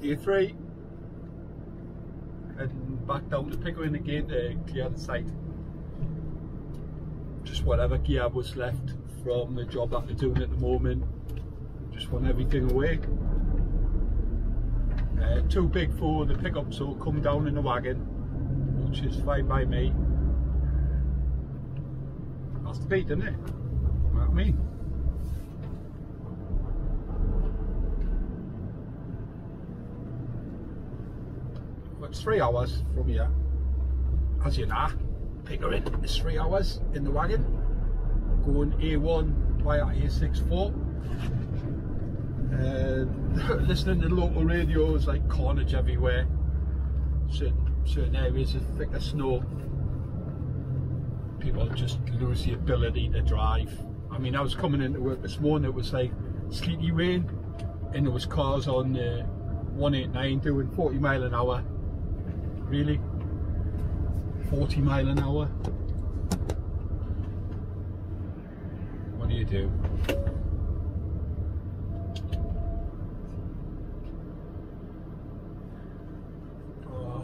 gear 3 and back down to Pickering again to clear the site. Just whatever gear was left from the job that they're doing at the moment, just want everything away. Too big for the pickup, so it'll come down in the wagon, which is fine by me. That's the beat, isn't it? You know what I mean? It's 3 hours from here, as you know. Pickering is 3 hours in the wagon, going A1 via A64. Listening to local radios, like carnage everywhere. Certain areas of thicker snow. People just lose the ability to drive. I mean, I was coming into work this morning. It was like sleety rain, and there was cars on 189 doing 40 mile an hour. Really? 40 mile an hour? What do you do?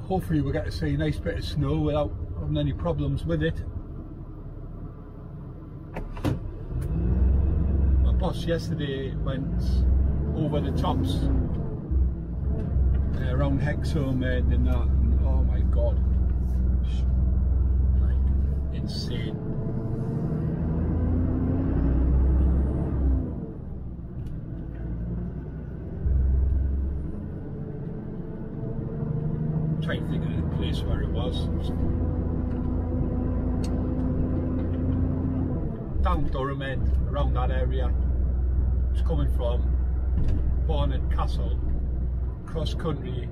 Hopefully we'll get to see a nice bit of snow without having any problems with it. My boss yesterday went over the tops around Hexham and that. Oh my god, like insane. I'm trying to think of the place where it was. Down Durham End, around that area. It's coming from Barnet Castle, cross country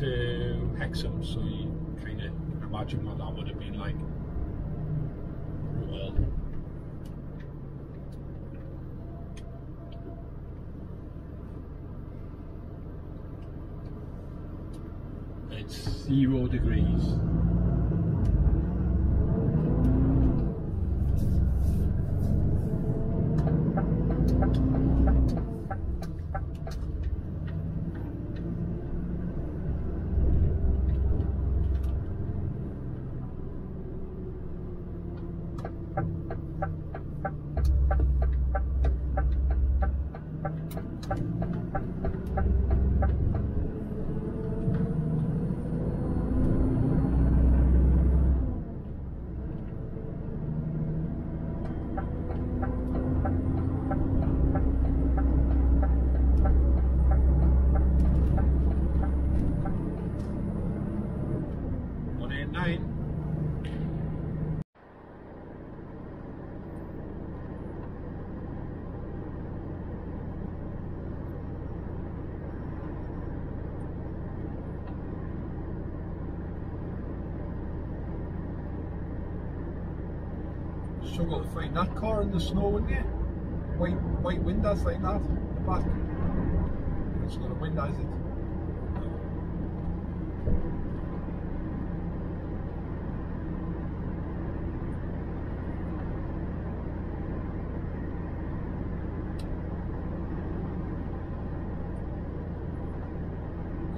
to Hexham, so you kind of imagine what that would have been like. Well, it's 0 degrees. Struggle to find that car in the snow, wouldn't you? White windows like that in the back. It's not a window, is it?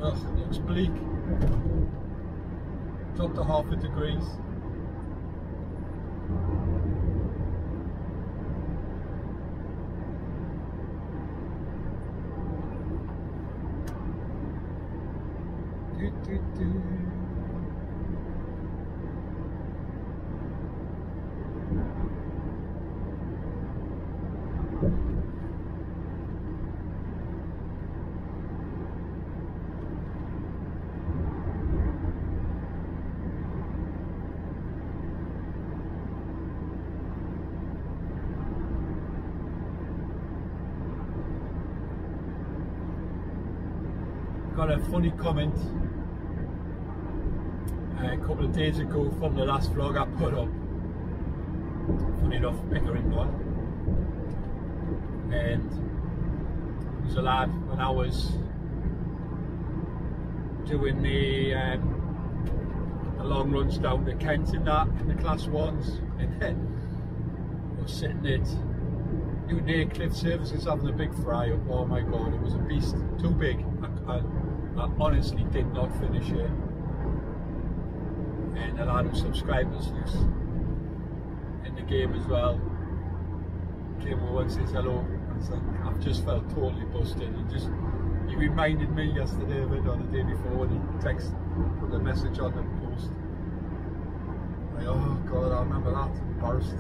Ugh, looks bleak. Dropped to 0.5 degrees. Got a funny comment a couple of days ago from the last vlog I put up. Funny enough, Pickering one. And there was a lad when I was doing the long runs down to Kent in that, in the class ones, and then I was sitting at Newton Aycliffe Services having a big fry up. Oh my god, it was a beast, too big. I honestly did not finish it, and a lot of subscribers in the game as well came over and says hello. It's like, I've just felt totally busted. He reminded me yesterday of it, or the day before, when he texted, put a message on the post. Like, oh God, I remember that, embarrassed.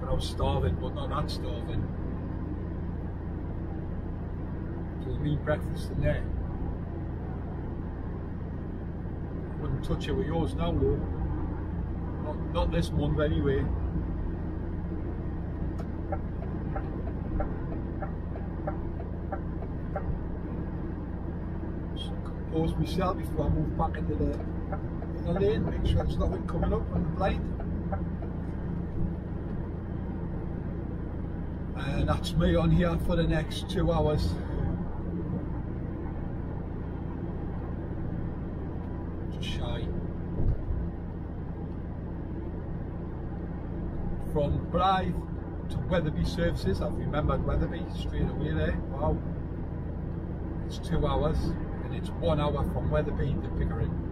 But I was starving, but not that starving. There was me breakfast in there. Wouldn't touch it with yours now though. Not this month anyway. Compose myself before I move back into the lane, make sure there's nothing coming up on the blind. And that's me on here for the next 2 hours. Just shy. From Blyth to Wetherby Services. I've remembered Wetherby straight away there. Wow. It's 2 hours, and it's 1 hour from Wetherby to Pickering.